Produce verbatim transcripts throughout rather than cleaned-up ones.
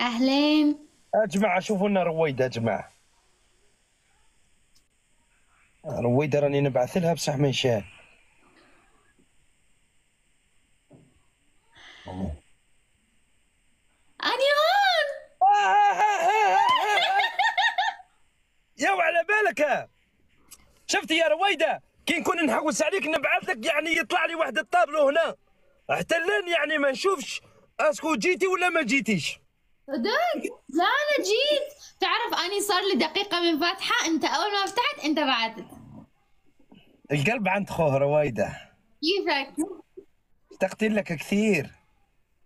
أهلين يا جماعة. شوفوا لنا رويدة يا جماعة. رويدة راني نبعث لها بصح ما نشاء. أني هون. يا وعلى بالك شفتي يا رويدة كي نكون نحوس عليك نبعث لك يعني يطلع لي واحد الطابلو هنا حتى الآن يعني ما نشوفش اسكو جيتي ولا ما جيتيش. صدق؟ لا انا جيت. تعرف اني صار لي دقيقه من فاتحه، انت اول ما فتحت انت بعثت. القلب عند خوه رويده. كيفك؟ تقتل لك كثير.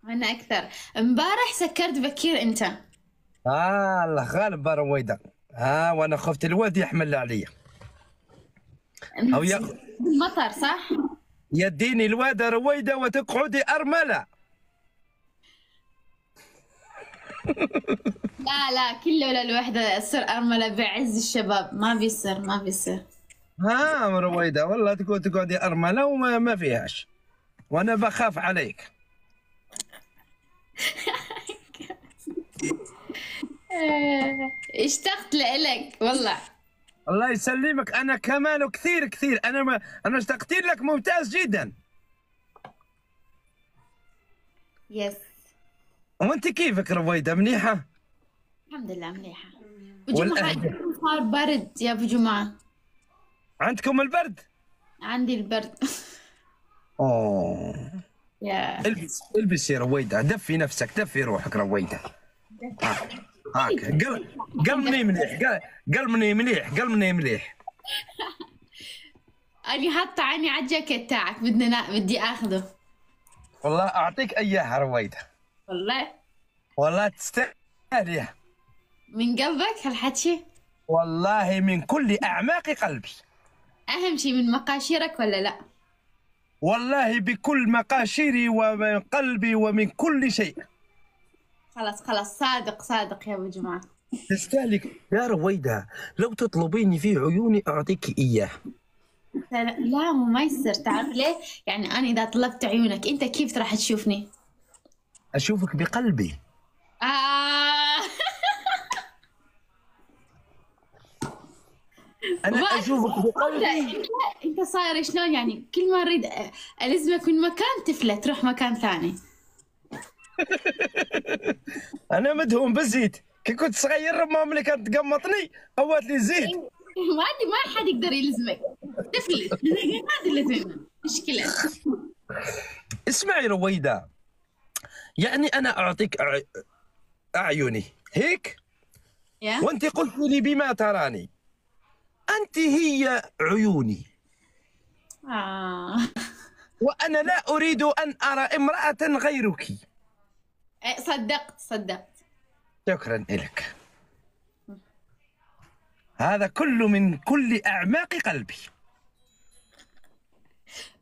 انا اكثر. امبارح سكرت بكير انت. اه الله غالب رويده. اه وانا خفت الواد يحمل عليا او ياخذ المطر صح؟ يديني الواد رويده وتقعدي ارمله. لا لا كله ولا الوحده تصير ارمله بعز الشباب. ما بيصير ما بيصير. ها مرويده والله تقعد تقعدي ارمله وما فيهاش وانا بخاف عليك. اشتقت لك والله. الله يسلمك انا كمان وكثير كثير. انا ما انا اشتقت لك. ممتاز جدا. يس وانت كيفك رويده؟ منيحه الحمد لله منيحه. بوجمعة عندكم صار برد يا بوجمعة. عندكم البرد؟ عندي البرد. اوه يا البس البس يا رويده. دفي نفسك دفي روحك رويده. هاك هاك قل قلمني مليح قلمني مليح قلمني مليح. انا حاطه عيني على الجاكيت تاعك بدنا بدي اخذه. والله اعطيك اياها رويده. والله والله تستاهل من قلبك هالحكي. والله من كل اعماق قلبي. اهم شيء من مقاشيرك ولا لا؟ والله بكل مقاشيري ومن قلبي ومن كل شيء. خلاص خلاص صادق صادق يا بوجمعة. تستاهلك يا رويده. لو تطلبيني في عيوني اعطيك اياه. لا مو ما يصير. تعرف ليه؟ يعني انا اذا طلبت عيونك انت كيف راح تشوفني؟ أشوفك بقلبي. آه. أنا أشوفك بقلبي. أنت صاير شلون يعني كل ما أريد ألزمك من مكان تفلت تروح مكان ثاني. أنا مدهون بالزيت. كي كنت صغير ماما اللي كانت تقمطني قوت لي الزيت. ما عندي ما حد يقدر يلزمك. تفلت. هذا اللي مشكلة. اسمعي رويدة. يعني انا اعطيك اعيني هيك yeah. وانت قلت لي بما تراني. انت هي عيوني آه. وانا لا اريد ان ارى امراه غيرك. صدقت صدقت. شكرا لك. هذا كله من كل اعماق قلبي.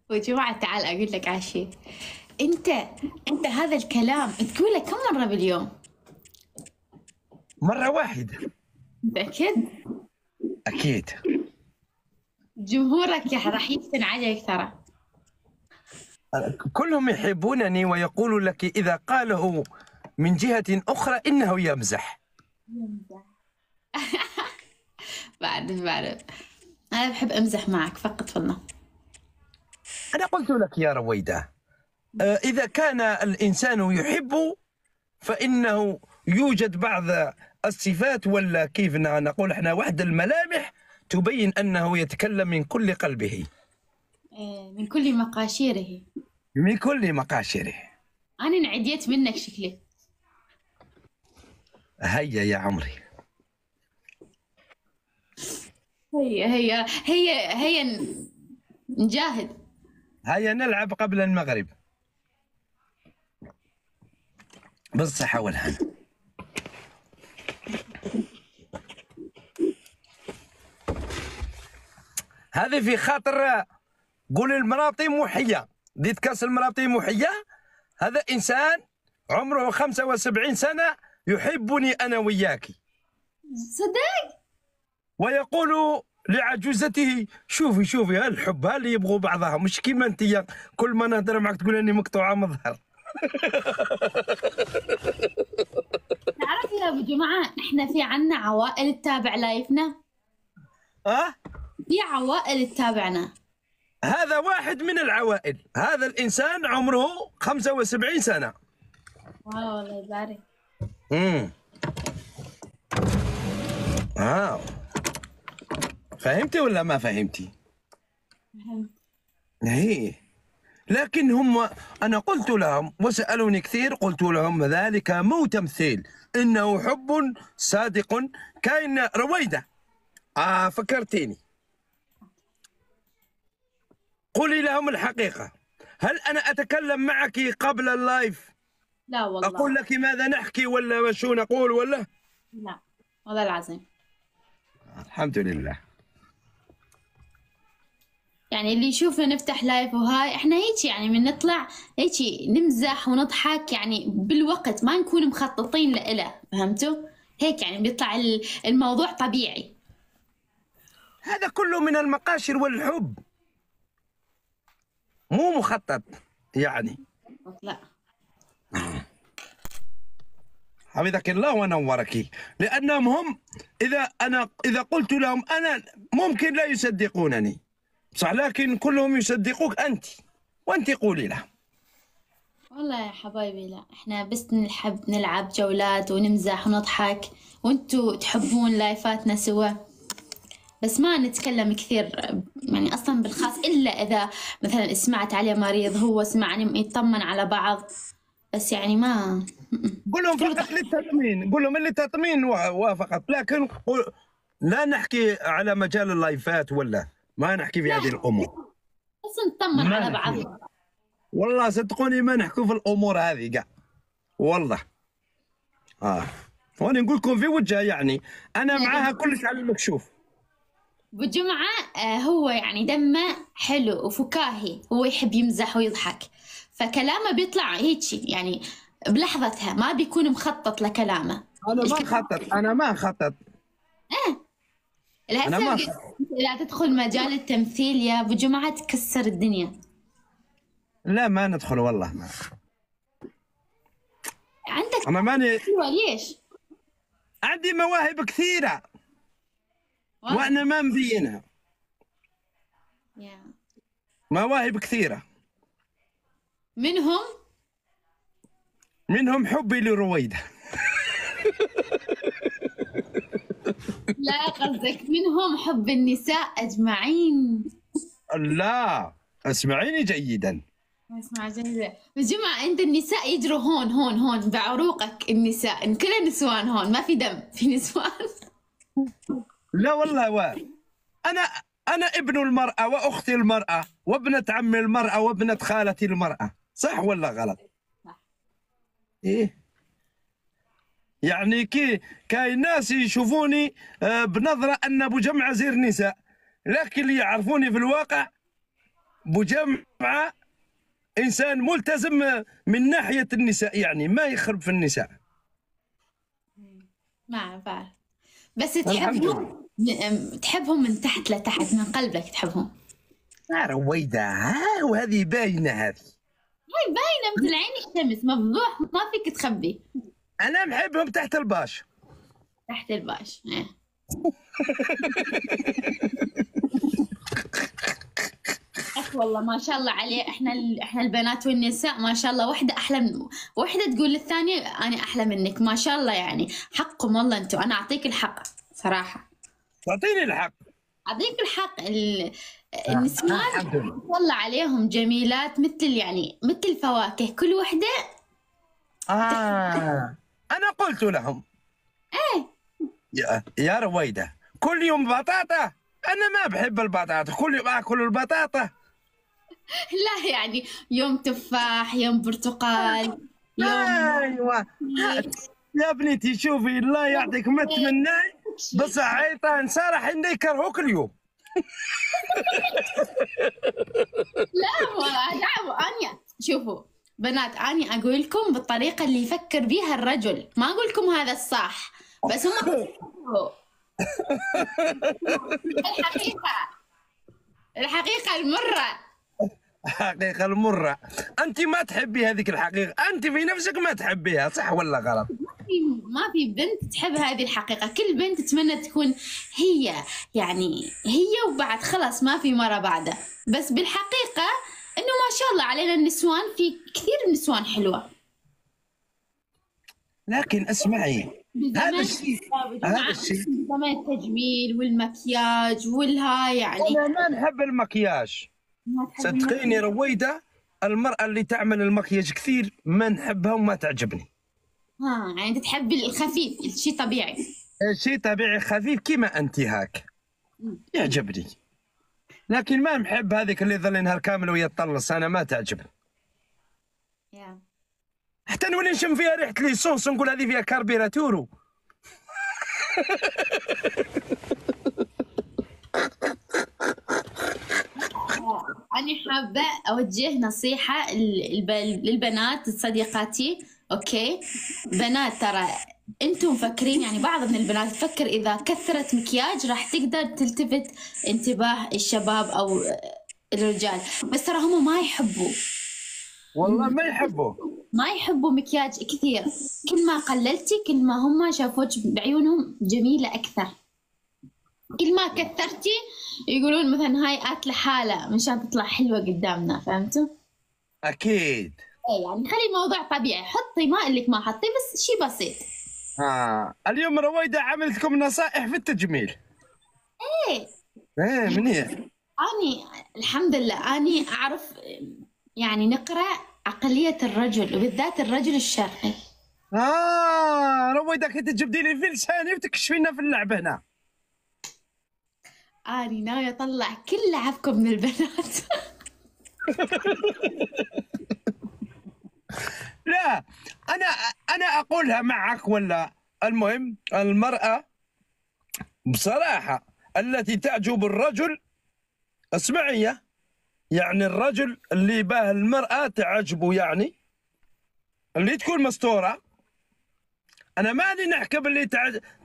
وجماعة تعال اقول لك على شيء. انت انت هذا الكلام تقوله كم مره باليوم؟ مره واحده. متاكد؟ اكيد. جمهورك راح يفتن عليك ترى. كلهم يحبونني ويقولوا لك اذا قاله من جهه اخرى انه يمزح. يمزح. بعرف بعرف. انا بحب امزح معك فقط والله. انا قلت لك يا رويده إذا كان الإنسان يحب فإنه يوجد بعض الصفات ولا كيف نقول إحنا واحد الملامح تبين أنه يتكلم من كل قلبه. من كل مقاشيره. من كل مقاشيره. أنا انعديت منك شكلي. هيا يا عمري. هيا هيا هيا هيا نجاهد. هيا نلعب قبل المغرب. بالصحة والهنا. هذه في خاطر قول المرابطي محية ديت كاس المرابطي محية. هذا إنسان عمره خمسة وسبعين سنة يحبني أنا وياك. صدق؟ ويقول لعجوزته شوفي شوفي هالحب هاللي يبغوا بعضهم مش كيما أنت كل ما نهضر معك تقول أني مقطوعة مظهر. يا ابو جماعه، نحن في عنا عوائل تتابع لايفنا. ها؟ في عوائل تتابعنا. هذا واحد من العوائل، هذا الانسان عمره خمسة وسبعين سنه. واو الله يبارك. امم واو، فهمتي ولا ما فهمتي؟ فهمت. ايه، لكن هم أنا قلت لهم وسألوني كثير، قلت لهم ذلك مو تمثيل، إنه حب صادق. كاين رويدة، آه فكرتيني، قولي لهم الحقيقة، هل أنا أتكلم معك قبل اللايف؟ لا والله. أقول لك ماذا نحكي ولا شو نقول ولا؟ لا والله العظيم. الحمد لله. يعني اللي يشوفنا نفتح لايف وهاي احنا هيك، يعني من نطلع هيك نمزح ونضحك، يعني بالوقت ما نكون مخططين له، فهمتوا؟ هيك يعني بيطلع الموضوع طبيعي. هذا كله من المقاشر والحب، مو مخطط يعني. لا حفظك الله ونورك، لانهم هم اذا انا اذا قلت لهم انا ممكن لا يصدقونني، صح، لكن كلهم يصدقوك انت، وانت قولي لهم. والله يا حبايبي لا، احنا بس نحب نلعب جولات ونمزح ونضحك، وانتو تحبون لايفاتنا سوا، بس ما نتكلم كثير يعني اصلا بالخاص، الا اذا مثلا سمعت عليه مريض، هو سمعني، يطمن على بعض، بس يعني ما قول لهم فقط للتطمين، قول لهم للتطمين وفقط، لكن لا نحكي على مجال اللايفات ولا ما نحكي في هذه الامور، بس نطمن على بعضنا. والله صدقوني ما نحكوا في الامور هذه كاع والله. اه وانا نقول لكم في وجهها، يعني انا معاها كلش على المكشوف. بجمعه هو يعني دمه حلو وفكاهي، هو يحب يمزح ويضحك، فكلامه بيطلع هيك يعني بلحظتها، ما بيكون مخطط لكلامه. انا ما خطط، انا ما خطط. اه انا ما خطط. لا تدخل مجال التمثيل يا ابو جمعه، تكسر الدنيا. لا ما ندخل والله، ما عندك. انا ماني، ليش؟ عندي مواهب كثيره واحد. وانا ما مبينها. yeah. مواهب كثيره، منهم منهم حبي لرويده. لا قصدك منهم حب النساء أجمعين. لا اسمعيني جيدا، اسمع جيدا بجمعة، أنت النساء يجروا هون هون هون بعروقك، النساء كلها نسوان هون، ما في دم، في نسوان. لا والله، و... أنا أنا ابن المرأة وأختي المرأة وابنة عمي المرأة وابنة خالتي المرأة، صح ولا غلط؟ صح. إيه يعني كي كاين ناس يشوفوني بنظره ان بوجمعه زير نساء، لكن اللي يعرفوني في الواقع بوجمعه انسان ملتزم من ناحيه النساء، يعني ما يخرب في النساء. ما بعرف، بس تحبهم، تحبهم من تحت لتحت، من قلبك تحبهم. يا رويده، ها وهذه باينه، هذه هاي باينه مثل عين الشمس، مفضوح، ما فيك تخبي. أنا محبهم تحت الباش، تحت الباش. أخ والله ما شاء الله عليه، إحنا إحنا البنات والنساء ما شاء الله، وحدة أحلى من وحدة، تقول للثانية أنا أحلى منك، ما شاء الله، يعني حقكم والله أنتوا. أنا أعطيك الحق صراحة، تعطيني الحق، أعطيك الحق. ال... النسوان والله عليهم جميلات، مثل يعني مثل الفواكه، كل وحدة. آه أنا قلت لهم إيه يا, يا رويدة، كل يوم بطاطا، أنا ما بحب البطاطا، كل يوم آكل البطاطا. لا يعني يوم تفاح، يوم برتقال، يوم أيوة. يا بنتي شوفي، الله يعطيك ما تمناي، بس عيطان صارح إني كرهوك اليوم. لا والله أنا، شوفوا بنات، أني أقول لكم بالطريقة اللي يفكر بيها الرجل، ما أقول لكم هذا الصح، بس هم الحقيقة، الحقيقة المرة، الحقيقة المرة. أنت ما تحبي هذيك الحقيقة، أنت في نفسك ما تحبيها، صح ولا غلط؟ في ما في بنت تحب هذه الحقيقة، كل بنت تتمنى تكون هي يعني هي وبعد خلاص ما في مرة بعده. بس بالحقيقة إنه ما شاء الله علينا النسوان، في كثير نسوان حلوة. لكن اسمعي هذا الشيء هذا الشيء زمان التجميل والمكياج والها يعني أنا ما نحب المكياج. صدقيني رويدة المرأة اللي تعمل المكياج كثير ما نحبها وما تعجبني. ها يعني انت تحب الخفيف، الشيء طبيعي، الشيء طبيعي خفيف كما انت هاك يعجبني. لكن ما نحب هذيك اللي ظل نهار كامل وهي تطلص، انا ما تعجبني. يا حتى نولي نشم فيها ريحة ليسونس ونقول هذه فيها كاربيراتورو. أنا حابة أوجه نصيحة للبنات صديقاتي، أوكي؟ بنات ترى أنتم مفكرين يعني بعض من البنات تفكر إذا كثرت مكياج راح تقدر تلتفت انتباه الشباب أو الرجال، بس ترى هم ما يحبوا. والله ما يحبوا ما يحبوا مكياج كثير، كل ما قللتي كل ما هم شافوك بعيونهم جميلة أكثر. كل ما كثرتي يقولون مثلا هاي قاتلة حالة مشان تطلع حلوة قدامنا، فهمتوا؟ أكيد. إيه يعني خلي الموضوع طبيعي، حطي ما إلك ما حطي، بس شيء بسيط. آه اليوم رويدة عملت لكم نصائح في التجميل. إيه. إيه منيح. أني الحمد لله أني أعرف يعني نقرأ عقلية الرجل وبالذات الرجل الشرقي. آه رويدة كنت تجبديني في لساني وتكشفينا في اللعبة هنا. أنا ناوية أطلع كل لعبكم من البنات. لا أنا أنا أقولها معك ولا. المهم المرأة بصراحة التي تعجب الرجل، اسمعي يعني الرجل اللي باه المرأة تعجبه، يعني اللي تكون مستورة. أنا ماني نحكي باللي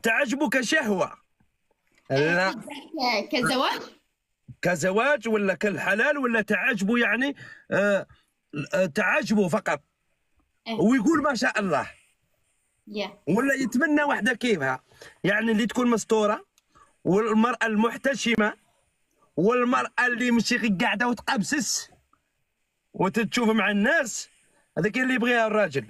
تعجبه كشهوة، لا كزواج كزواج ولا كالحلال ولا تعجبه يعني آه تعجبه فقط إيه. ويقول ما شاء الله yeah. ولا يتمنى واحدة كيفها، يعني اللي تكون مستورة والمرأة المحتشمة والمرأة اللي مشي قاعدة وتقبسس وتتشوف مع الناس، هذاك اللي يبغيها الراجل،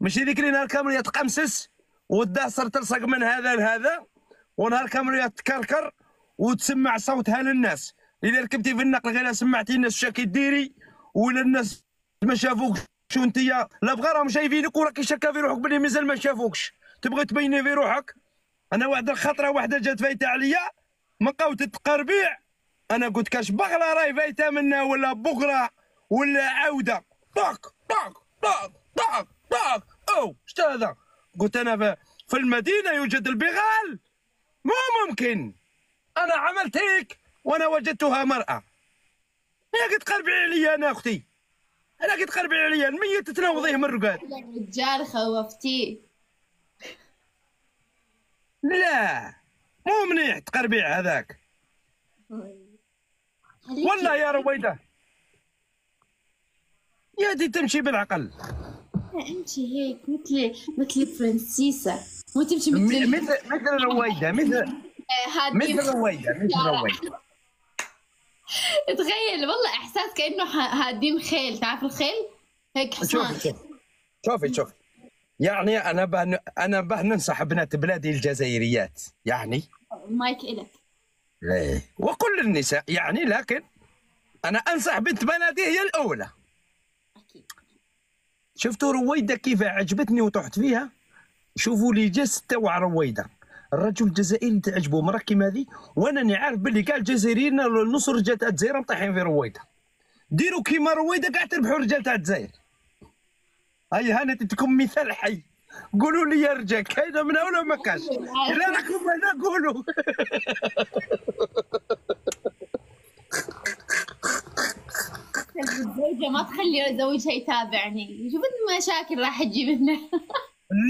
مش ذيك اللي نهار كامل تقمسس والدهصر تلصق من هذا لهذا ونهار كامل تكركر وتسمع صوتها للناس. إذا ركبتي في النقل غير سمعتي الناس شا كي ديري ولا الناس ما شافوكش وانتيا لا بغا راهم شايفينك وراكي شاكه في روحك بلي مازال ما شافوكش، تبغي تبيني في روحك. أنا واحد الخطرة واحدة جات فايتة عليا من قوت التقربيع، أنا قلت كاش بغلة راهي فايتة منا ولا بغرة ولا عودة، طاك طاك طاك طاك طاك أو شتا هذا؟ قلت أنا في المدينة يوجد البغال؟ مو ممكن. انا عملت هيك وانا وجدتها مرأة. هي قد تقربي عليا انا اختي، انا قد تقربي عليا الميت تتناوضيه من الرقاد. الرجال خوفتيه. لا مو منيح تقربي هذاك. والله يا رويدة يا دي تمشي بالعقل. امشي هيك مثل مثل فرنسيسة، مو تمشي مثل مثل مثل رويدة مثل مثل رويدة مثل رويدة. تخيل والله احساس كانه هادين خيل، تعرف الخيل هيك حصان. شوفي شوفي شوفي يعني انا بأ انا باه ننصح بنات بلادي الجزائريات يعني مايك الك ايه وكل النساء يعني، لكن انا انصح بنت بلادي هي الاولى. شفتوا رويدة كيف عجبتني وطحت فيها؟ شوفوا لي جس تاع رويدة، الرجل الجزائري تعجبه مرة كيما هذه، وانا نعرف عارف باللي كاع الجزائريين نص رجال تاع الجزائر مطيحين في رويدة. ديروا كيما رويدة كاع تربحوا رجال تاع الجزائر. هاي هاني تكون مثال حي. قولوا لي يا رجال كاينة من ولا ما كاش؟ لا راكم هنا قولوا. الزوجة ما تخلي زوجها يتابعني، شوف المشاكل راح تجيب لنا.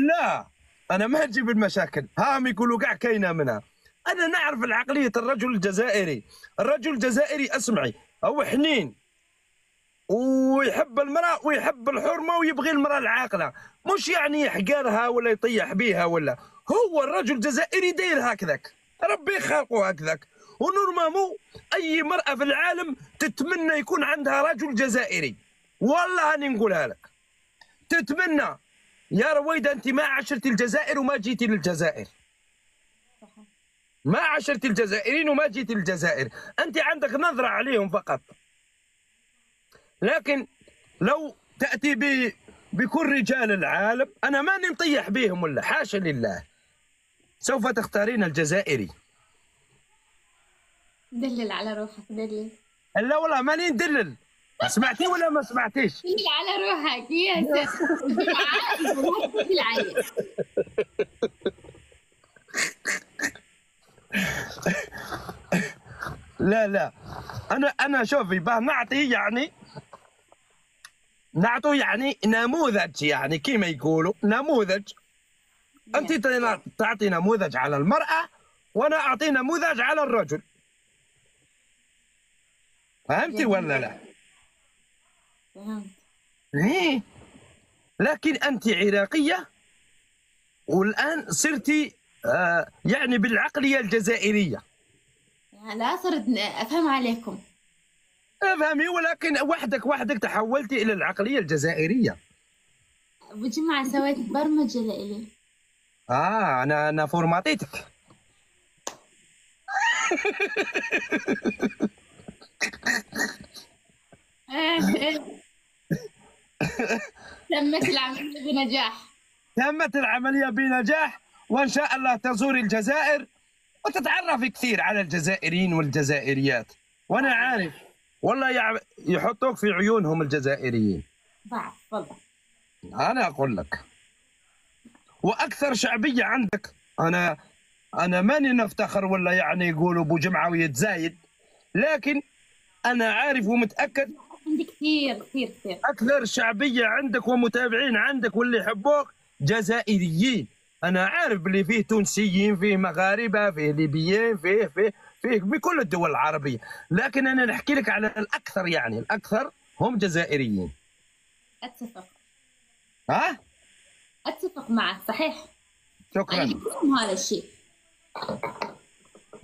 لا أنا ما تجيب المشاكل، هاهم يقولوا كاع كاينة منها. أنا نعرف العقلية الرجل الجزائري، الرجل الجزائري أسمعي هو حنين ويحب المرأة ويحب الحرمة ويبغي المرأة العاقلة، مش يعني يحقرها ولا يطيح بيها، ولا هو الرجل الجزائري داير هكذاك، ربي خلقه هكذاك. ونورمالمون أي مرأة في العالم تتمنى يكون عندها رجل جزائري، والله هاني نقولها لك تتمنى. يا رويدة أنت ما عشرتي الجزائر وما جيتي للجزائر، ما عشرتي الجزائريين وما جيتي للجزائر، أنت عندك نظرة عليهم فقط. لكن لو تأتي بكل رجال العالم، أنا ماني مطيح بهم ولا حاشا لله، سوف تختارين الجزائري. دلل على روحك، دلل. لا والله ماني ندلل، سمعتي ولا ما سمعتيش؟ دلل على روحك يا بالعقل. لا لا أنا أنا شوفي باه نعطي يعني نعطوا يعني نموذج، يعني كيما يقولوا نموذج. أنت تعطي نموذج على المرأة وأنا أعطي نموذج على الرجل، فهمتي ولا لا؟ فهمت. إيه لكن أنت عراقية والآن صرتي آه يعني بالعقلية الجزائرية. لا صرت أفهم عليكم. افهمي ولكن وحدك وحدك تحولتي الى العقليه الجزائريه. بجمعة سويت برمجه لإلي. اه انا انا فورماتيتك. تمت العمليه بنجاح. تمت العمليه بنجاح، وان شاء الله تزوري الجزائر وتتعرفي كثير على الجزائريين والجزائريات، وانا عارف والله يحطوك في عيونهم الجزائريين. بعد والله أنا أقول لك، وأكثر شعبية عندك. أنا أنا ماني نفتخر ولا يعني يقولوا بوجمعة ويتزايد، لكن أنا عارف ومتأكد عندك كثير كثير كثير. أكثر شعبية عندك ومتابعين عندك واللي يحبوك جزائريين. أنا عارف اللي فيه تونسيين، فيه مغاربة، فيه ليبيين، فيه فيه فيه بكل الدول العربية، لكن أنا نحكي لك على الأكثر، يعني الأكثر هم جزائريين. أتفق. ها؟ أتفق معك، صحيح. شكرا. أنا أحبهم هذا الشيء.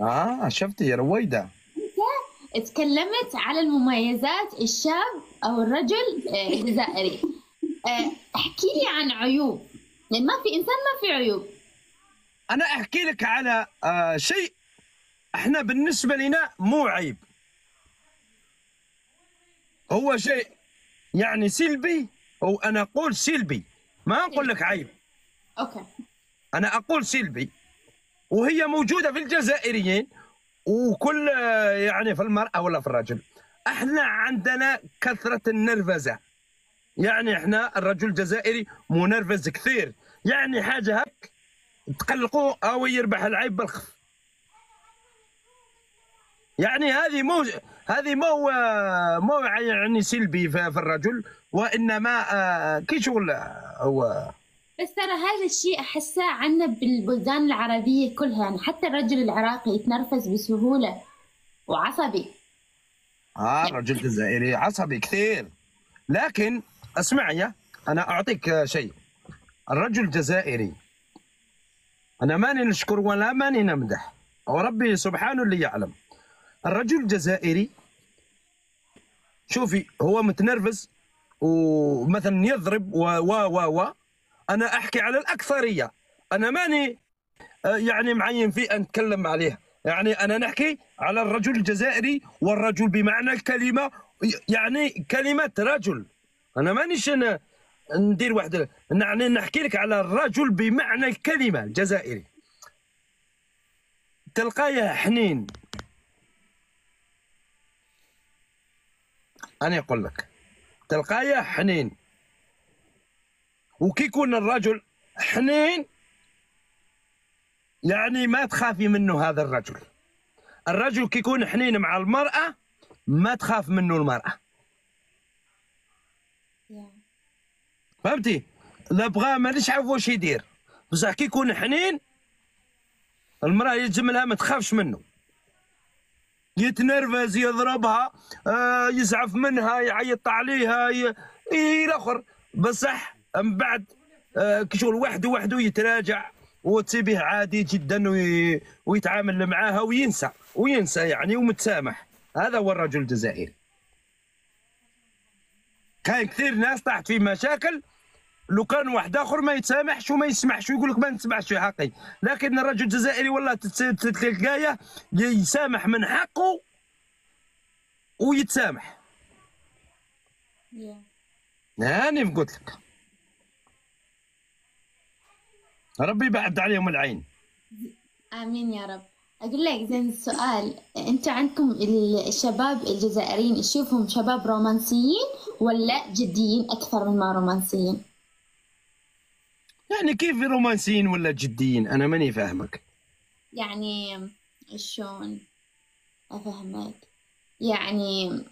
آه شفتي يا رويدة. أنت تكلمت على المميزات الشاب أو الرجل الجزائري. احكي لي عن عيوب، لأن ما في إنسان ما في عيوب. أنا أحكي لك على آه شيء احنا بالنسبة لنا مو عيب، هو شيء يعني سلبي، او انا اقول سلبي، ما نقول لك عيب. اوكي. انا اقول سلبي، وهي موجودة في الجزائريين وكل يعني في المرأة ولا في الرجل. احنا عندنا كثرة النرفزة، يعني احنا الرجل الجزائري منرفز كثير، يعني حاجة هك تقلقوه او يربح العيب بالخف. يعني هذه مو هذه مو مو يعني سلبي في الرجل، وانما كي شغل هو. بس ترى هذا الشيء احسه عندنا بالبلدان العربيه كلها، يعني حتى الرجل العراقي يتنرفز بسهوله وعصبي. اه الرجل الجزائري عصبي كثير، لكن اسمعي انا اعطيك شيء. الرجل الجزائري انا ماني نشكر ولا ماني نمدح، وربي سبحانه اللي يعلم. الرجل الجزائري شوفي هو متنرفز ومثلا يضرب و و و انا احكي على الاكثريه، انا ماني يعني معين في ان نتكلم عليها، يعني انا نحكي على الرجل الجزائري والرجل بمعنى الكلمه، يعني كلمه رجل. انا مانيش أنا ندير واحد، يعني نحكي لك على الرجل بمعنى الكلمه. الجزائري تلقايه حنين. أنا أقول لك تلقايا حنين، وكي يكون الرجل حنين يعني ما تخافي منه هذا الرجل. الرجل كي يكون حنين مع المرأة ما تخاف منه المرأة. فهمتي؟ لا بغا مانيش عارف واش يدير، بصح كي يكون حنين المرأة يلزم لها ما تخافش منه. يتنرفز، يضربها، آه يزعف منها، يعيط عليها، ي... إيه الآخر. بصح من بعد آه كشغل وحده وحده يتراجع وتسيبيه عادي جدا وي... ويتعامل معاها وينسى وينسى يعني ومتسامح. هذا هو الرجل الجزائري. كاين كثير ناس طاحت في مشاكل لو كان واحد اخر ما يتسامحش وما يسمحش ويقول لك ما نسمحش في حقي، لكن الرجل الجزائري والله تلقايه يسامح من حقه ويتسامح. هاني قلت لك ربي يبعد عليهم العين. امين يا رب. اقول لك زين السؤال، انتوا عندكم الشباب الجزائريين تشوفهم شباب رومانسيين ولا جديين اكثر من ما رومانسيين؟ يعني كيف رومانسيين ولا جديين؟ انا ماني فاهمك. يعني شلون افهمك؟ يعني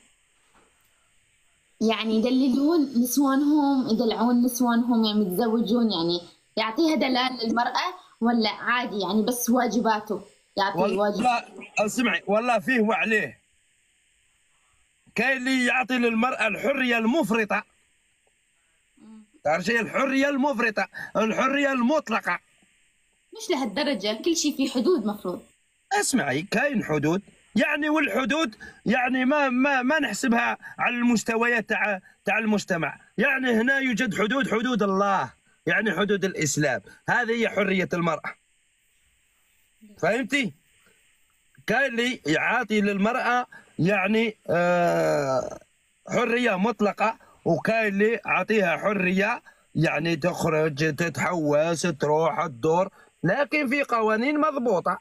يعني يدللون نسوانهم، يدلعون نسوانهم، يعني يتزوجون، يعني يعطيها دلال للمرأة ولا عادي يعني بس واجباته يعطي واجب؟ اسمعي والله فيه وعليه. كاين اللي يعطي للمرأة الحرية المفرطة. تعرف شي الحرية المفرطة، الحرية المطلقة. مش لهالدرجة، كل شيء في حدود مفروض. اسمعي كاين حدود، يعني والحدود يعني ما ما ما نحسبها على المستويات تاع تاع المجتمع، يعني هنا يوجد حدود، حدود الله، يعني حدود الإسلام، هذه هي حرية المرأة. فهمتي؟ كاين اللي يعاطي للمرأة يعني آه حرية مطلقة، وكاين اللي يعطيها حرية يعني تخرج تتحوس تروح تدور، لكن في قوانين مضبوطة.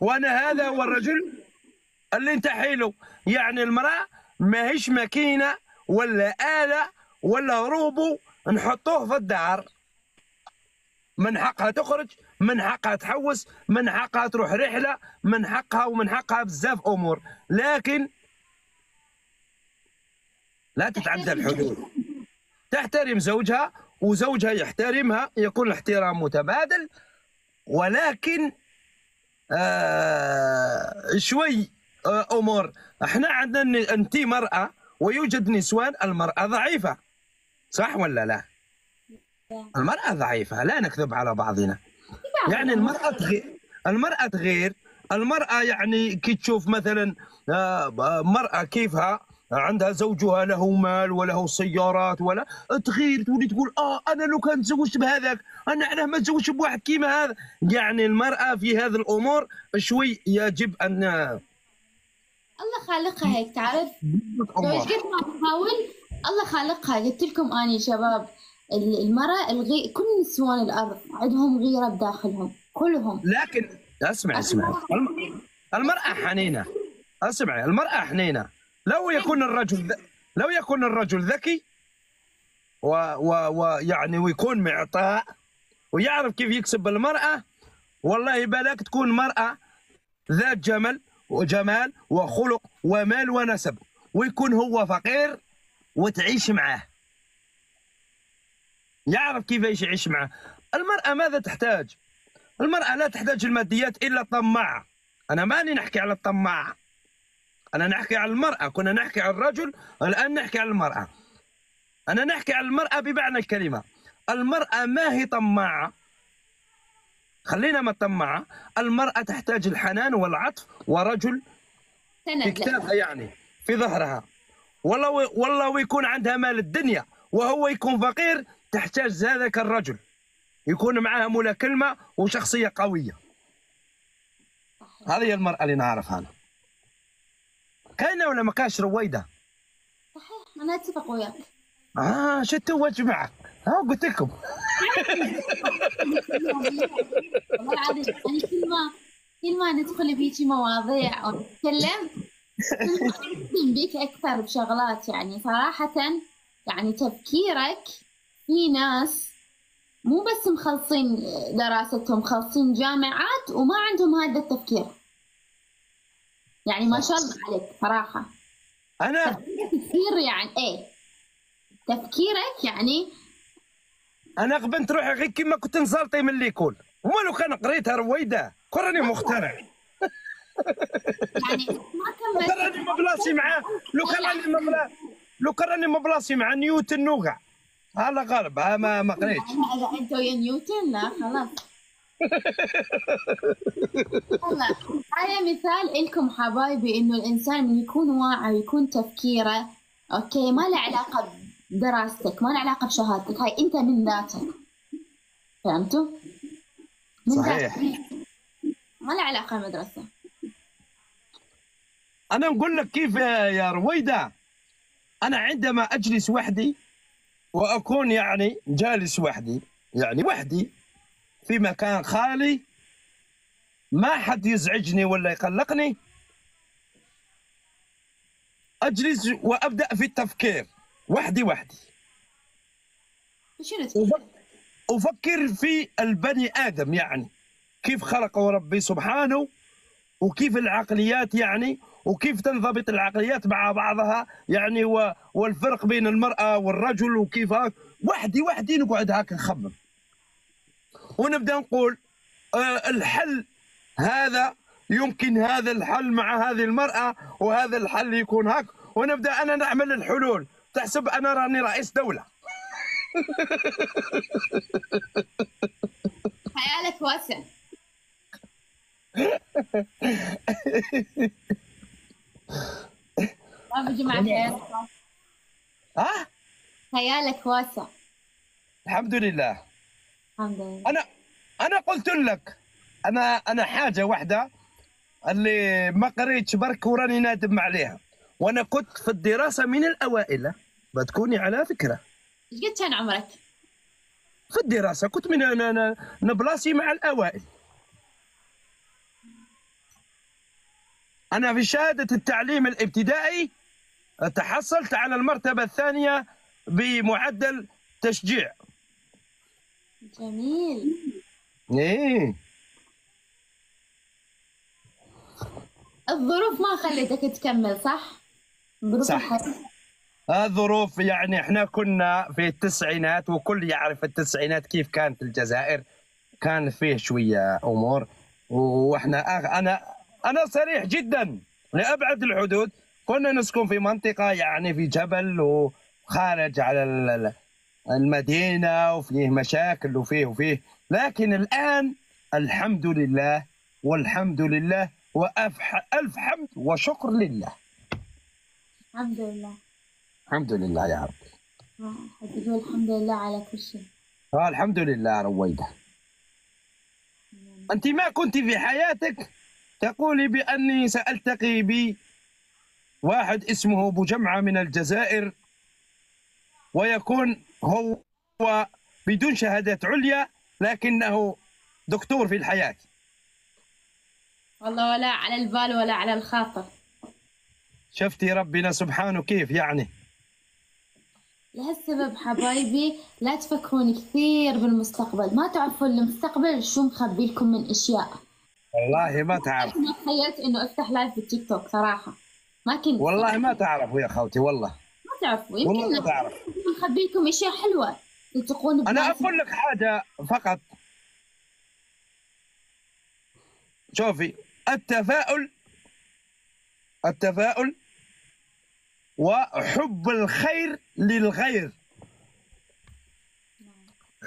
وأنا هذا هو الرجل اللي انتحي له، يعني المرأة ماهيش ماكينة ولا آلة ولا روبو نحطوه في الدار. من حقها تخرج، من حقها تحوس، من حقها تروح رحلة، من حقها ومن حقها بزاف أمور، لكن لا تتعدى الحدود. تحترم زوجها وزوجها يحترمها، يكون الاحترام متبادل، ولكن آه شوي آه أمور. احنا عندنا أنت مرأة ويوجد نسوان، المرأة ضعيفة صح ولا لا؟ المرأة ضعيفة، لا نكذب على بعضنا. يعني المرأة غير، المرأة غير، المرأة يعني كي تشوف مثلا مرأة كيفها عندها زوجها له مال وله سيارات ولا تغير، تولي تقول اه انا لو كان تزوجت بهذاك، انا علاه ما تزوجش بواحد كيما هذا. يعني المرأة في هذه الامور شوي يجب ان الله خالقها هيك، تعرف؟ لو قد ما تحاول الله خالقها. قلت لكم اني شباب المرأة الغي... كل نسوان الأرض عندهم غيرة بداخلهم كلهم. لكن اسمع اسمع المرأة حنينة، اسمعي المرأة حنينة. لو يكون الرجل ذ... لو يكون الرجل ذكي ويعني و... و... ويكون معطاء ويعرف كيف يكسب المرأة، والله بالك تكون مرأة ذات جمل وجمال وخلق ومال ونسب، ويكون هو فقير وتعيش معاه، يعرف كيفاش يعيش معه. المرأة ماذا تحتاج؟ المرأة لا تحتاج الماديات إلا الطماعة. أنا ماني نحكي على الطماعة، أنا نحكي على المرأة. كنا نحكي على الرجل، الآن نحكي على المرأة. أنا نحكي على المرأة بمعنى الكلمة. المرأة ما هي طماعة، خلينا ما الطماعة. المرأة تحتاج الحنان والعطف ورجل في كتابها يعني في ظهرها. والله والله ويكون عندها مال الدنيا وهو يكون فقير، تحتاج هذاك الرجل يكون معها ملاكمة وشخصية قوية. هذه هي المرأة اللي نعرفها أنا. كاينة ولا ما كاش رويدة؟ صحيح، أنا أتفق وياك. آه شتوا يا جماعة، ها قلت لكم. والله العظيم يعني كل ما كل ما ندخل بهيجي مواضيع أو نتكلم نتكلم بيك أكثر بشغلات، يعني صراحة يعني تفكيرك. في ناس مو بس مخلصين دراستهم، مخلصين جامعات وما عندهم هذا التفكير، يعني ما شاء الله عليك صراحة. أنا تفكير يعني إيه تفكيرك يعني أنا قبنت روحي غير كما كنت نزلطي من اللي يكون، وما لو كان قريتها رويدة كرني مخترع. يعني ما كملت. لو كان راني ما بلاصي معاه، لو كان راني ما لو كان راني ما بلاصي مع نيوتن وكاع. على غرب ما ما قريتش. انا انت ويا نيوتن لا خلاص. والله هذا مثال لكم حبايبي، انه الانسان من يكون واعي ويكون تفكيره اوكي ما له علاقه بدراستك، ما له علاقه بشهادتك، هاي انت من ذاتك. فهمتوا؟ صحيح ما له علاقه بالمدرسه. انا نقول لك كيف يا رويده، انا عندما اجلس وحدي واكون يعني جالس وحدي يعني وحدي في مكان خالي ما حد يزعجني ولا يقلقني، اجلس وابدا في التفكير وحدي وحدي. افكر في البني ادم يعني كيف خلقه ربي سبحانه، وكيف العقليات يعني وكيف تنضبط العقليات مع بعضها يعني، والفرق بين المرأة والرجل وكيف هاك. وحدي وحدي نقعد هاك نخمم ونبدا نقول آه الحل هذا يمكن هذا الحل مع هذه المرأة وهذا الحل يكون هاك، ونبدا انا نعمل الحلول. تحسب انا راني رئيس دولة؟ خيالك واسع. ما بيجي مع خيالك واسع. ها؟ خيالك واسع. الحمد لله. الحمد لله. أنا أنا قلت لك أنا أنا حاجة واحدة اللي ما قريتش برك وراني نادم عليها، وأنا كنت في الدراسة من الأوائل، بتكوني على فكرة. إيش قد كان عمرك؟ في الدراسة كنت من أنا نبلاسي مع الأوائل. أنا في شهادة التعليم الابتدائي تحصلت على المرتبة الثانية بمعدل تشجيع. جميل. إيه. الظروف ما خلتك تكمل صح؟ صح. الظروف يعني احنا كنا في التسعينات، وكل يعرف التسعينات كيف كانت الجزائر، كان فيه شوية أمور. واحنا أغ... أنا أنا صريح جدا لأبعد الحدود، كنا نسكن في منطقة يعني في جبل وخارج على المدينة وفيه مشاكل وفيه وفيه، لكن الآن الحمد لله والحمد لله وألف ألف حمد وشكر لله. الحمد لله. الحمد لله يا رب. تقول الحمد لله على كل شيء. اه الحمد لله. رويده انت ما كنت في حياتك تقولي باني سالتقي ب واحد اسمه بوجمعة من الجزائر، ويكون هو بدون شهادات عليا لكنه دكتور في الحياه. والله ولا على البال ولا على الخاطر. شفتي ربنا سبحانه كيف يعني. لهالسبب حبايبي لا تفكرون كثير بالمستقبل، ما تعرفون المستقبل شو مخبي لكم من اشياء. والله ما تعرف. انا تخيلت انه افتح لايف في التيك توك صراحه، ما كنت. والله ما تعرفوا يا خوتي، والله ما تعرفوا. يمكن ما تعرف مخبي لكم اشياء حلوه تلتقون. انا اقول لك حاجه فقط، شوفي التفاؤل التفاؤل وحب الخير للغير.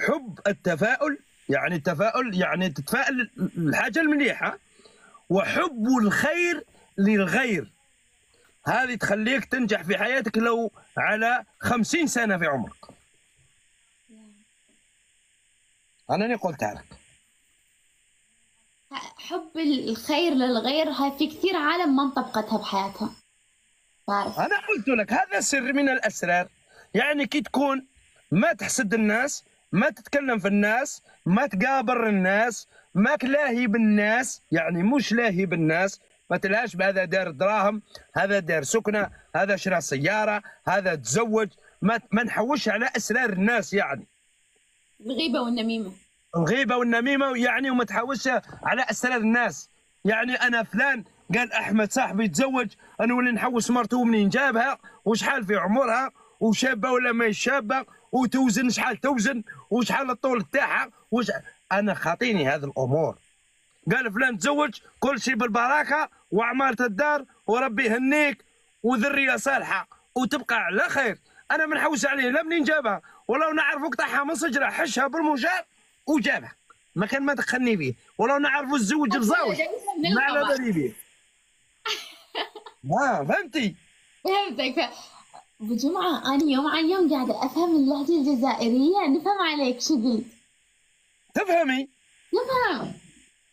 حب التفاؤل يعني التفاؤل يعني تتفائل الحاجة المليحة، وحب الخير للغير هذه تخليك تنجح في حياتك لو على خمسين سنة في عمرك. أنا اللي قلتها لك حب الخير للغير، هاي في كثير عالم ما انطبقتها بحياتها. أنا قلت لك هذا سر من الأسرار، يعني كي تكون ما تحسد الناس، ما تتكلم في الناس، ما تقابر الناس، ما تلاهي بالناس، يعني مش لاهي بالناس، ما تلهاش بهذا دار دراهم، هذا دار سكنة، هذا شرى سيارة، هذا تزوج، ما ما نحوش على أسرار الناس يعني. الغيبة والنميمة. الغيبة والنميمة يعني، وما تحوش على أسرار الناس، يعني أنا فلان قال احمد صاحبي تزوج، انا ولي نحوس مرته منين جابها وشحال في عمرها وشابه ولا ما شابه وتوزن شحال توزن وشحال الطول تاعها وش... انا خاطيني هذه الامور. قال فلان تزوج كل شيء بالبركه وعماره الدار وربي يهنيك وذريه صالحه وتبقى على خير. انا ما نحوس عليه لا منين جابها ولو نعرفو قطعها من شجره حشها بالمجار وجابها، ما كان ما دخلني بيه ولو نعرفو الزوج بزوج ما على بالي بيه. ها فهمتي؟ فهمتك. بجمعة أنا يوم عن يوم قاعدة أفهم اللهجة الجزائرية. نفهم عليك شو قلت؟ تفهمي؟ نفهم.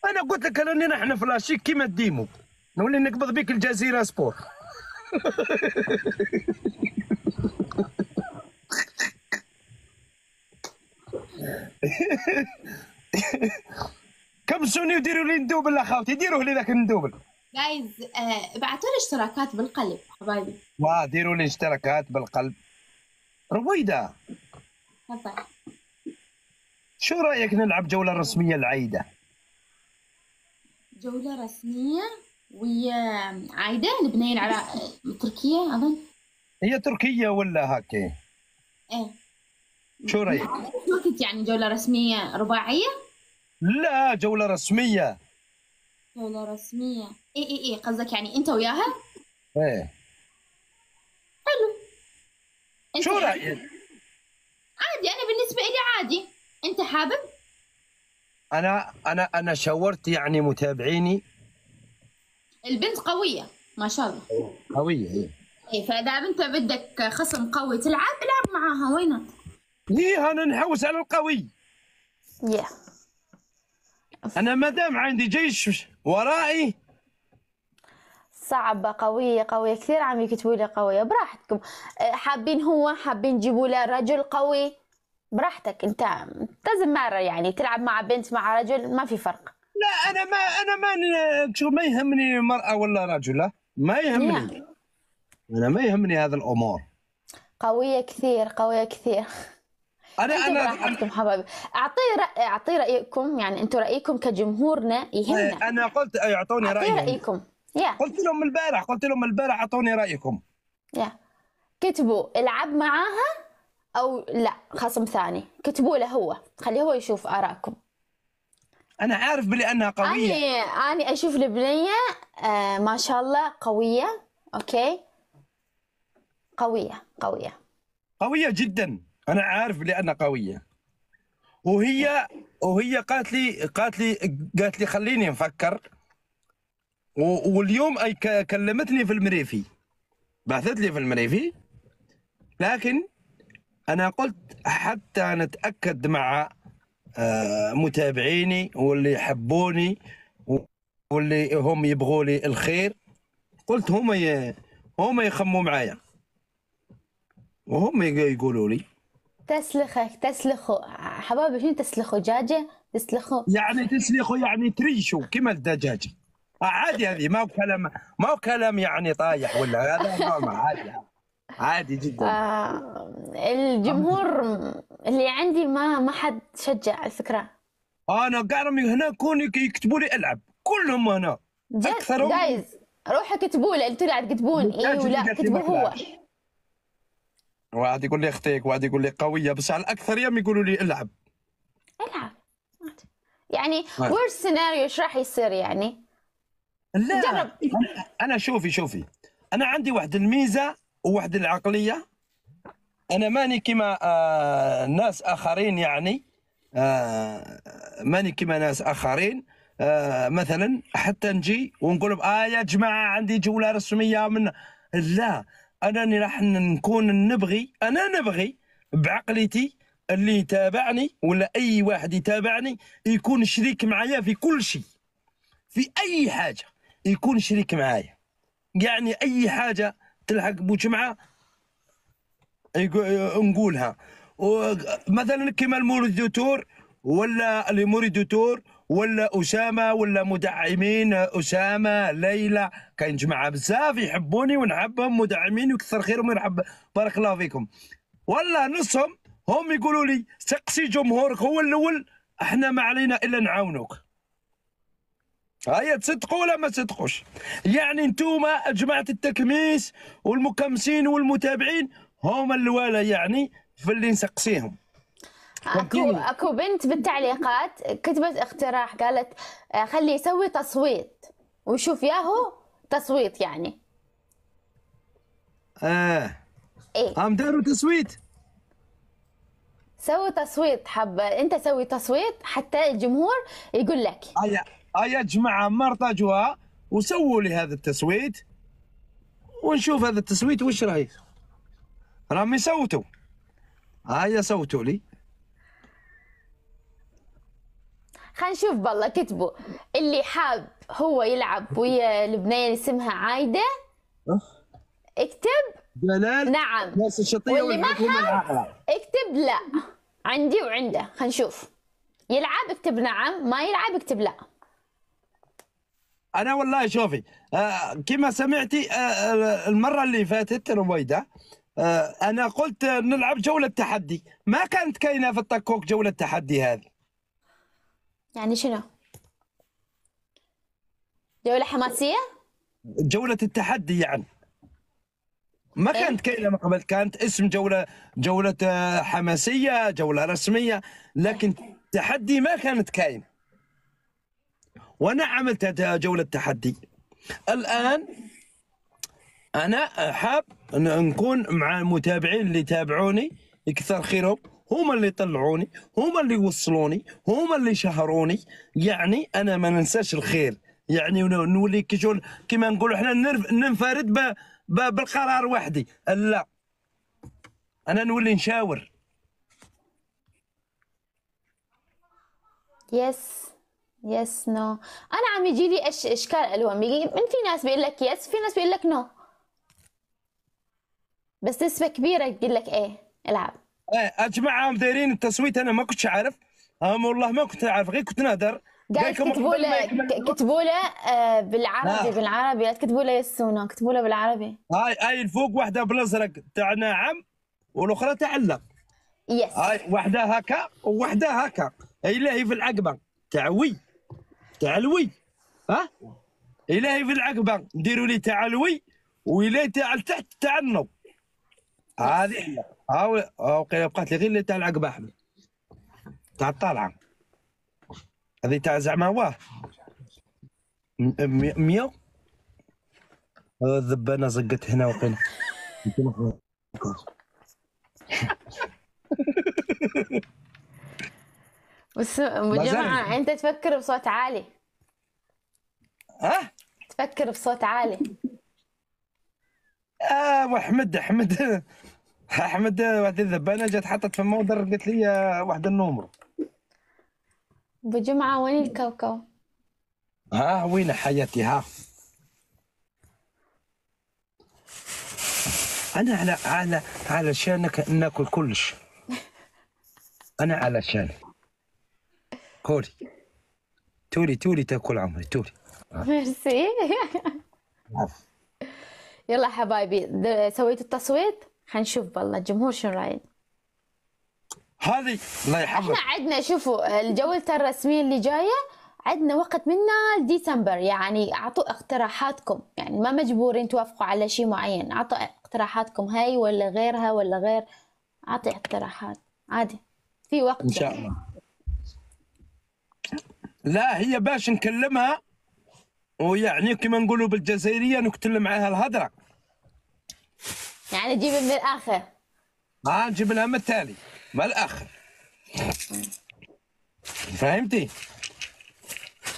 أنا قلت لك أننا نحن فلاشيك كيما الديمو نولي نقبض بك الجزيرة سبور. كم سوني وديروا لي ندوبل أخوتي، ديروه لي ذاك ندوبل. جايز ابعثوا لي اشتراكات بالقلب حبايبي. واه ديروا لي اشتراكات بالقلب. رويده تفضل، شو رايك نلعب جوله رسميه لعايده؟ جوله رسميه ويا عايده لبنان على تركيا اظن هي تركيا ولا هكا. ايه شو رايك؟ وقت يعني جوله رسميه رباعيه؟ لا جوله رسميه. جولة رسمية. اي اي اي قصدك يعني انت وياها؟ ايه حلو. شو رأيك؟ عادي انا بالنسبة لي عادي. انت حابب؟ انا انا انا شاورت يعني متابعيني. البنت قوية ما شاء الله. قوية ايه. ايه فاذا انت بدك خصم قوي تلعب العب معاها وينك؟ ليه انا نحوس على القوي. ياه yeah. أنا مادام عندي جيش ورائي صعبة. قوية قوية كثير عم يكتبوا لي قوية. براحتكم حابين هو حابين جيبوا له رجل قوي براحتك. أنت لازم مرة يعني تلعب مع بنت مع رجل ما في فرق. لا أنا ما أنا ما شو ما يهمني مرأة ولا رجل. لا ما يهمني يعني. أنا ما يهمني هذا الأمور. قوية كثير قوية كثير. أنا أنا حبايبي أعطي أعطي رأيكم يعني أنتم رأيكم كجمهورنا يهمنا. أنا قلت أعطوني رأيكم. رأيكم. Yeah. قلت لهم البارح قلت لهم البارح أعطوني رأيكم. يا yeah. كتبوا العب معاها أو لا خصم ثاني. كتبوا له هو خليه هو يشوف آراءكم. أنا عارف بلي أنها قوية. أنا أنا أشوف البنية آه ما شاء الله قوية. أوكي قوية قوية قوية جدا. أنا عارف لأنها قوية وهي وهي قالت لي قالت لي قالت لي خليني نفكر. واليوم أي كلمتني في المريفي بعثت لي في المريفي، لكن أنا قلت حتى نتأكد مع متابعيني واللي يحبوني واللي هم يبغوا لي الخير، قلت هما هما يخموا معايا وهم يقولوا لي تسلخك تسلخوا حبايبي. شنو تسلخوا؟ دجاجه تسلخوا يعني تسلخوا يعني تريشوا كما الدجاجه. عادي هذه ما هو كلام ما هو كلام يعني طايح ولا هذا عادي عادي جدا. آه الجمهور اللي عندي ما ما حد شجع على فكره. انا كاع راهم هنا كون يكتبوا لي العب كلهم هنا اكثرهم. جايز روحوا كتبوا له انتوا اللي تكتبون اي ولا كتبوا هو. واحد يقول لي اختيك واحد يقول لي قويه بس على الاكثر يوم يقولوا لي العب العب يعني وير سيناريو ايش راح يصير يعني. لا جرب. انا شوفي شوفي انا عندي واحد الميزه وواحد العقليه. انا ماني كما آه ناس اخرين يعني آه ماني كما ناس اخرين آه مثلا حتى نجي ونقول اه يا جماعه عندي جوله رسميه من لا. أنا راح نكون نبغي أنا نبغي بعقلتي اللي يتابعني ولا أي واحد يتابعني يكون شريك معايا في كل شيء في أي حاجة يكون شريك معايا. يعني أي حاجة تلحق بوجمعة نقولها مثلا كما الموريديتور ولا الموريديتور ولا أسامة ولا مدعمين أسامة ليلى كاين جماعة بزاف يحبوني ونحبهم مدعمين ويكثر خيرهم ويرحب بارك الله فيكم. والله نصهم هم يقولوا لي سقسي جمهورك هو الأول احنا ما علينا إلا نعاونوك. هيا تصدقوا ولا ما تصدقوش؟ يعني انتوما جماعة التكميس والمكمسين والمتابعين هم الوالى يعني في اللي نسقسيهم. اكو اكو بنت بالتعليقات كتبت اقتراح، قالت خلي يسوي تصويت ويشوف ياهو تصويت يعني. اه ايه عم داروا تصويت، سوي تصويت، حبه انت سوي تصويت حتى الجمهور يقول لك. اه يا جماعه مرطجوها وسووا لي هذا التصويت ونشوف هذا التصويت وش رايه. راهم يصوتوا، هيا صوتوا لي خلينا نشوف. بالله كتبوا اللي حاب هو يلعب ويا البنيه اسمها عايده اكتب جلال نعم، واللي ما حاب اكتب لا، عندي وعنده. خلينا نشوف، يلعب اكتب نعم، ما يلعب اكتب لا. انا والله شوفي آه كما سمعتي آه المره اللي فاتت رويده آه انا قلت نلعب جوله تحدي، ما كانت كاينه في الطكوك جوله تحدي. هذه يعني شنو؟ جوله حماسيه؟ جوله التحدي يعني ما كانت كاينه من قبل، كانت اسم جوله جوله حماسيه، جوله رسميه، لكن تحدي ما كانت كاينه. وانا عملت جوله تحدي. الان انا حاب نكون مع المتابعين اللي يتابعوني، يكثر خيرهم، هما اللي طلعوني، هما اللي وصلوني، هما اللي شهروني، يعني انا ما ننساش الخير، يعني نولي كشغل كما نقولوا احنا ننفرد بالقرار وحدي، لا انا نولي نشاور. يس يس نو، انا عم يجي لي اش اشكال الوان، من في ناس بيقول لك يس، في ناس بيقول لك نو، بس نسبه كبيره تقول لك ايه العب. ايه يا جماعه هم دايرين التصويت، انا ما كنتش عارف، هم والله ما كنت عارف، غير كنت نهدر. قال كتبوا له كتبوا له بالعربي، بالعربي لا تكتبوا له يس ونو، كتبوا له بالعربي. هاي هاي الفوق واحده بالازرق تاع نعم والاخرى تاع لا. يس. هاي واحده هكا وواحده هكا، الهي في العقبه تعوي تعلوي، ها الهي في العقبه نديروا لي تعلوي والهي تاع تحت تعنو. هذه هاو بقات لي غير اللي تاع العقبه احمد تاع الطالعه، هذه تاع زعما واه مية الذبانه زقت هنا وقيل بس. يا جماعه انت تفكر بصوت عالي، ها تفكر بصوت عالي. اه واحمد احمد احمد واحد الذبانه جات حطت فما ودرقت لي واحد النومرو. بوجمعة وين الكوكو؟ ها وين حياتي؟ ها انا على على علشانك ناكل كلش، انا علشان كوري توري توري تاكل عمري توري. ميرسي. يلا حبايبي سويت التصويت، حنشوف بالله الجمهور شنو رايد. هذه الله يحفظك، احنا عندنا شوفوا الجوله الرسميه اللي جايه عندنا وقت منا لديسمبر، يعني اعطوا اقتراحاتكم، يعني ما مجبورين توافقوا على شيء معين، اعطوا اقتراحاتكم هاي ولا غيرها ولا غير، اعطي اقتراحات عادي في وقت ان شاء الله. لا هي باش نكلمها، ويعني كما نقولوا بالجزائريه نكتل معاها الهضره، يعني نجيب من الاخر. اه نجيب لها من التالي ما الاخر، فهمتي؟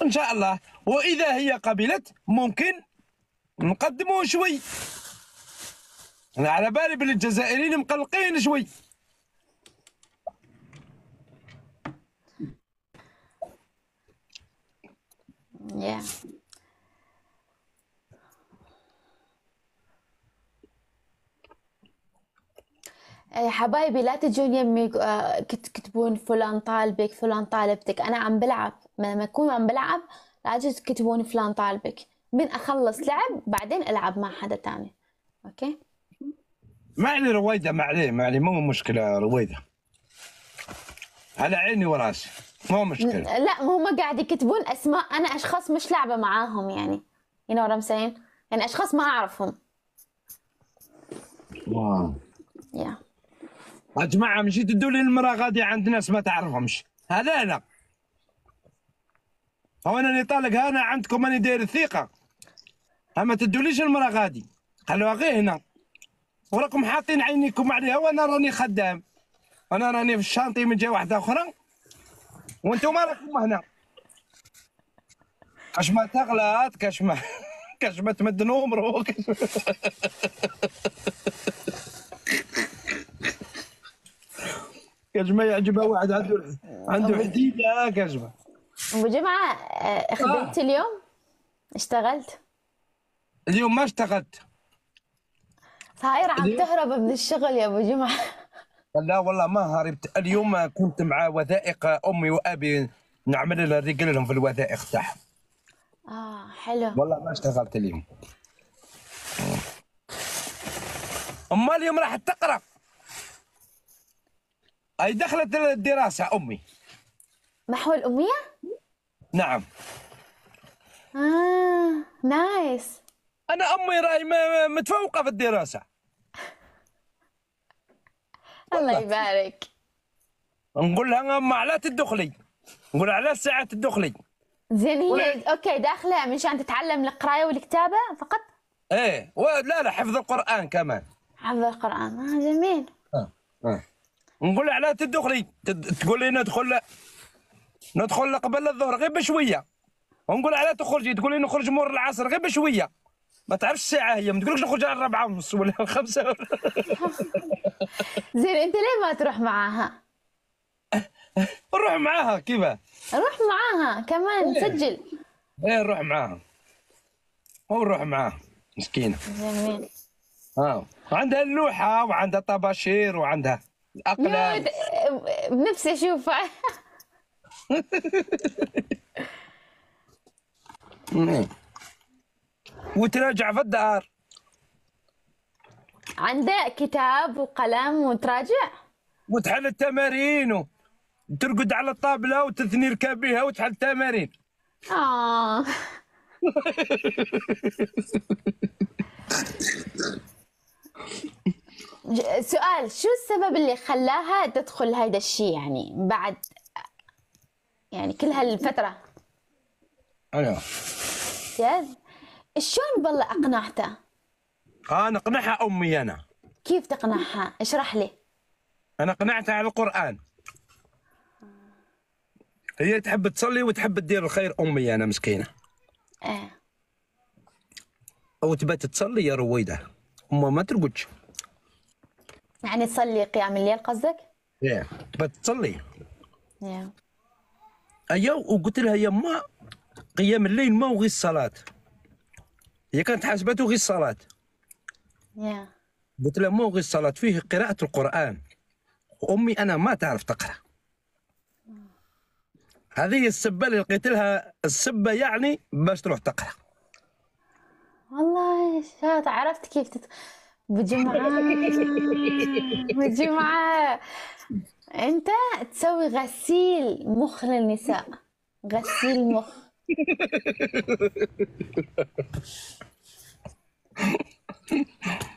ان شاء الله. واذا هي قبلت ممكن نقدموا شوي، انا على بالي بلي الجزائريين مقلقين شوي. يا حبايبي لا تجون يمي تكتبون فلان طالبك فلان طالبتك، انا عم بلعب، لما اكون عم بلعب لا تكتبون فلان طالبك، من اخلص لعب بعدين العب مع حدا ثاني. اوكي ما علي رويده، ما عليه ما عليه، مو مشكله رويده، على عيني وراسي مو مشكله. لا هم قاعد يكتبون اسماء انا اشخاص مش لعبه معاهم، يعني يو نو سين، يعني اشخاص ما اعرفهم. واو يا يا جماعه مشي تدوا لي المراه غادي عند ناس ما تعرفهمش. هذا انا هو انا اللي طالقها، انا عندكم راني داير الثقه، اما تدوليش المراه غادي خلوها غير هنا وراكم حاطين عينيكم عليها. وانا راني خدام، انا راني في الشانطي من جهه واحده اخرى وانتم راكم هنا كاش ما تغلط كاش ما كاش ما تمدنوا مروك. كاجمه يعجبها واحد عنده عنده حديده كاجمه. بوجمعة خدمت اليوم؟ اشتغلت؟ اليوم ما اشتغلت. صاير عم تهرب من الشغل يا بوجمعة؟ لا والله ما هربت، اليوم كنت مع وثائق امي وابي نعمل الرجال لهم في الوثائق تاعهم. اه حلو. والله ما اشتغلت اليوم. امال اليوم راح تقرا. اي دخلت الدراسة أمي. محو الأمية؟ نعم. آه نايس. أنا أمي راهي متفوقة في الدراسة. الله يبارك. نقول لها أما علاه تدخلي؟ نقول لها علاه ساعة تدخلي؟ زين هي أوكي داخلة مشان تتعلم القراية والكتابة فقط؟ إيه لا لا حفظ القرآن كمان. حفظ القرآن، آه جميل. آه آه. نقول لها علاه تدخلي؟ تقول لي ندخل ندخل قبل الظهر غير بشويه، ونقول علاه تخرجي؟ تقول لي نخرج مور العصر غير بشويه. ما تعرفش الساعه هي، ما تقولكش نخرج على الرابعه ونص ولا الخمسه. زين انت ليه ما تروح معاها؟ نروح معاها كيفاه؟ روح معاها كمان سجل. ايه نروح معاها. ونروح معاها مسكينه. جميل. اه عندها اللوحه وعندها طباشير وعندها الأقلام. بنفسي أشوفها. وتراجع في الدار. عندها كتاب وقلم وتراجع؟ وتحل التمارين وترقد على الطابلة وتثني ركابيها وتحل التمارين. آه. سؤال، شو السبب اللي خلاها تدخل هيدا الشيء يعني بعد يعني كل هالفترة؟ أنا جاز؟ شلون بالله أقنعتها؟ آه نقنعها أمي أنا. كيف تقنعها؟ اشرح لي. أنا قنعتها على القرآن. هي تحب تصلي وتحب تدير الخير أمي أنا مسكينة. إيه. أو تبات تصلي يا رويدة، أمها ما ترقدش. يعني تصلي قيام الليل قصدك؟ ايه بتصلي. ايه ايوا وقلت لها يما قيام الليل ما هو غير الصلاة. هي كانت حاسبته غير الصلاة. ايه قلت لها ما هو غير الصلاة، فيه قراءة القرآن. وأمي أنا ما تعرف تقرأ. هذه السبة اللي لقيت لها السبة يعني باش تروح تقرأ. والله شاطر عرفت كيف تت... بوجمعة بوجمعة انت تسوي غسيل مخ للنساء، غسيل مخ.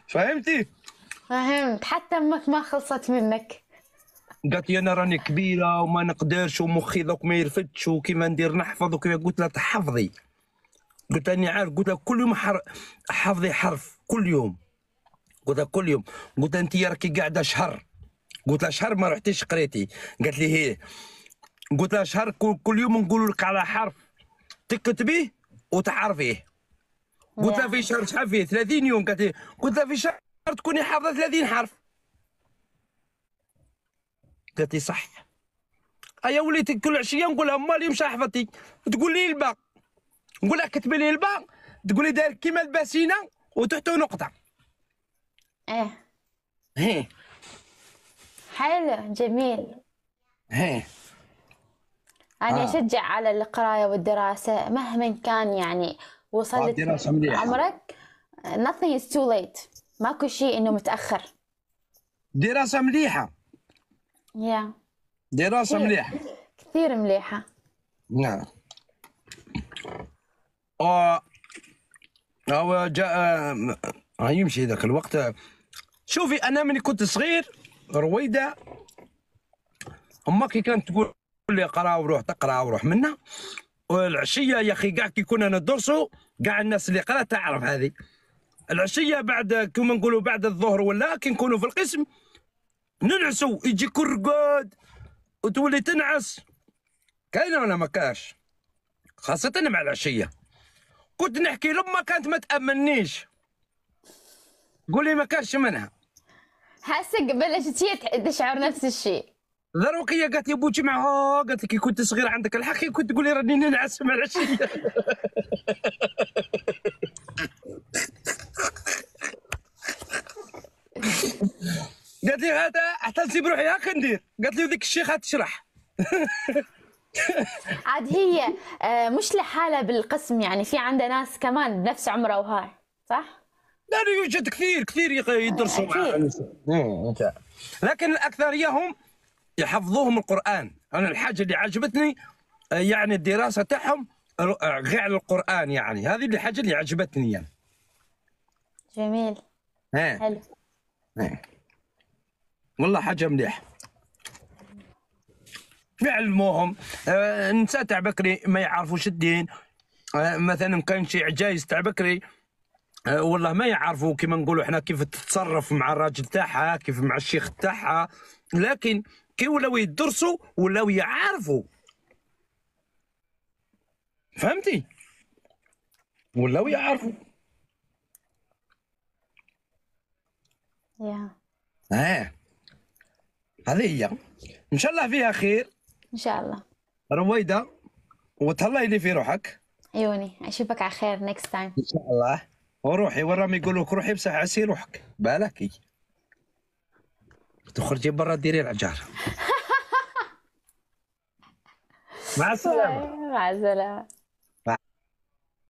فهمتي؟ فهمت، حتى امك ما خلصت منك. قالت لي انا راني كبيره وما نقدرش ومخي دوك ما يرفدش وكيما ندير نحفظ وكيما. قلت لها تحفظي، قلت لها اني عارف، قلت لها كل يوم حر... حفظي حرف كل يوم. قلت لها كل يوم، قلت لها انت راكي قاعده شهر، قلت لها شهر ما رحتيش قريتي، قالت لي هي، قلت لها شهر كل يوم نقول لك على حرف تكتبيه وتعرفيه. قلت لها في شهر شحال فيه؟ ثلاثين يوم. قالت لي قلت لها في شهر تكوني حافظه ثلاثين حرف. قالت لي صح. ايا وليت كل عشيه نقول لها اما اليوم شحال حفظتي؟ تقول لي الباء. نقول لها كتبي لي الباء، تقول لي داير كيما الباسينه وتحته نقطه. ايه ايه حلو جميل. ايه انا اشجع آه. على القرايه والدراسه مهما كان يعني وصلت عمرك. nothing is too late، ماكو شيء انه متاخر. دراسه مليحه. يا yeah. دراسه مليحه كثير مليحه. نعم. او او جاء هيمشي ذاك الوقت. شوفي انا من كنت صغير رويده امها كي كانت تقول لي قرا وروح تقرا وروح منا. والعشيه يا اخي كاع كي كنا ندرسوا كاع الناس اللي قرات تعرف هذه. العشيه بعد كما نقولوا بعد الظهر ولا كي نكونوا في القسم ننعسوا يجيك الرقاد وتولي تنعس. كاينه ولا ما كاش؟ خاصه مع العشيه. كنت نحكي لما كانت ما تامنيش قولي ما كانش منها. حاسه قبل شتي تشعر نفس الشيء. ضروك هي قالت لي بوجمعة قالت لي كي كنت صغير عندك الحق كنت تقولي راني ننعس مع العشيه. قالت لي هذا حتى نسيب روحي هاك ندير. قالت لي ذيك الشيخه تشرح. عاد هي مش لحالها بالقسم، يعني في عندها ناس كمان بنفس عمرها وهاي صح؟ لا يوجد كثير كثير يدرسوا معها، لكن الأكثرية هم يحفظوهم القرآن. أنا الحاجة اللي عجبتني يعني الدراسة تاعهم غير على القرآن، يعني هذه اللي حاجة اللي عجبتني يعني. جميل. ها. حلو. ها. والله حاجة مليح. يعلموهم آه نساء تاع بكري ما يعرفوش الدين، آه مثلا كان شي عجايز تاع بكري آه والله ما يعرفوا كيما نقولوا احنا كيف تتصرف مع الراجل تاعها كيف مع الشيخ تاعها، لكن كي ولاو يدرسوا ولاو يعرفوا فهمتي ولاو يعرفوا. يا اه هذه هي ان شاء الله فيها خير ان شاء الله رويده، وتهلاي لي في روحك. عيوني اشوفك على خير نيكست تايم ان شاء الله. وروحي وراهم يقولوك روحي بصح عسي روحك بالك تخرجي برا ديري العجار. مع السلامه. مع السلامه.